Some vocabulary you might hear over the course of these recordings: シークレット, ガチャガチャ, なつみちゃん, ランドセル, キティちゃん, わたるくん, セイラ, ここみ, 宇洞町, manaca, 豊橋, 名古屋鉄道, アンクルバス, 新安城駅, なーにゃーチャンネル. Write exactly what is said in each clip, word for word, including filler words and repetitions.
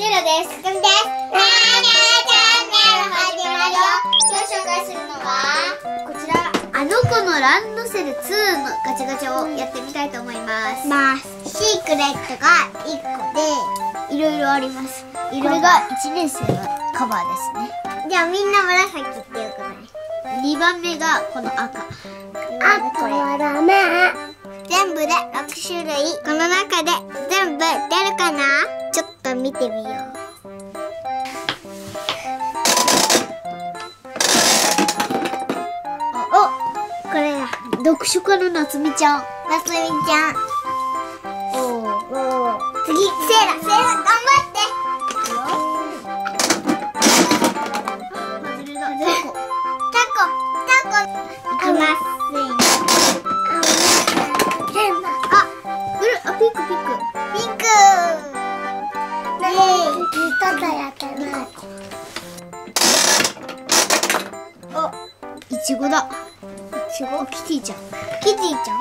シロです。ふみです。なーにゃーチャンネル始まるよ。今日紹介するのはこちら、あの子のランドセルツーのガチャガチャをやってみたいと思います、うん、シークレットがいっこでいろいろあります。これがいちねん生のカバーですね。じゃあみんな紫ってよくない？ に 番目がこの赤。あとはダメ。全部でろくしゅるい。この中で全部出るかな？ちょっと見てみよう。お、これだ。読書家のなつみちゃん。なつみちゃん。おお。次、セイラ、セイラ、頑張って。外れだ。タコ、タコ、タコ。いきます。変な。あ、うる、あ、ピンク、ピンク。ピンク。ええ、二つやったな。あ、いちごだ。いちご、キティちゃん。キティちゃん。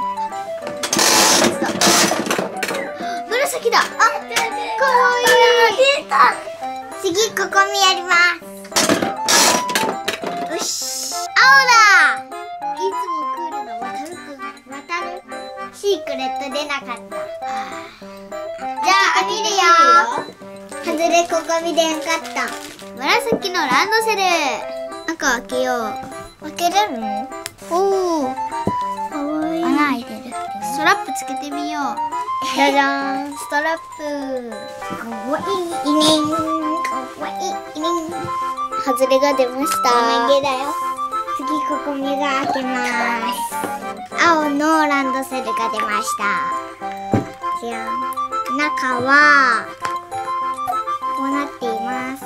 紫だ。あ、可愛い。次、ここにやります。よし。青だ。いつもクールなわたるくん。わたる。シークレット出なかった。じゃあ、見るよ。ハズレ。ここ見でんかった。紫のランドセル。中開けよう。開けれるの？おお、かわいい。穴開いてる。ストラップつけてみよう。じゃじゃーん、ストラップ。かわいいねん。かわいいねん。ハズレが出ました。おめげだよ。次、ここ目が開けます。青のランドセルが出ました。じゃん、中はこうなっています。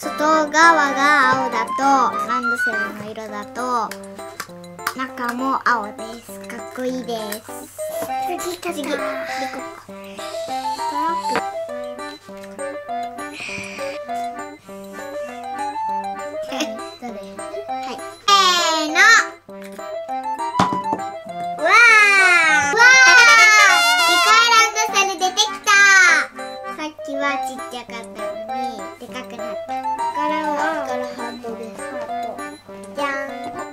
外側が青だとランドセルの色だと中も青です。かっこいいです。次、次、でここどれ？はい、せーの。わーわー、でかいランドセル出てきた。さっきはちっちゃかったのにでかくなった。柄は柄ハートです。じゃー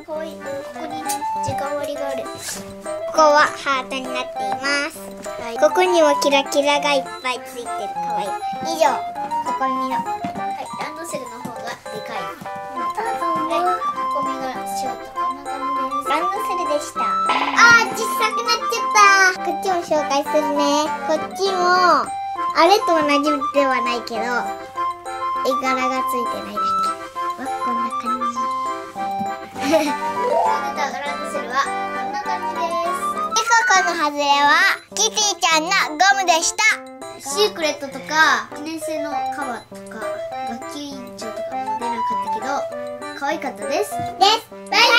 ん、ここに直割りがある。ここはハートになっています。はい、ここにはキラキラがいっぱいついてる。かわいい。以上、ここみの、はい、ランドセルの方がでかい。またそんなにここみがショート。こんな感じです。ランドセルでした。あー、小さくなっちゃった。こっちも紹介するね。こっちもあれと同じではないけど、絵柄がついてないだけ。わ、こんな感じ。作ったランドセルはこんな感じです。で、ここのハズレはキティちゃんのゴムでした。シークレットとかいちねん生のカバーとか学級委員長とかも出なかったけど、可愛かったです。です。バイバイ。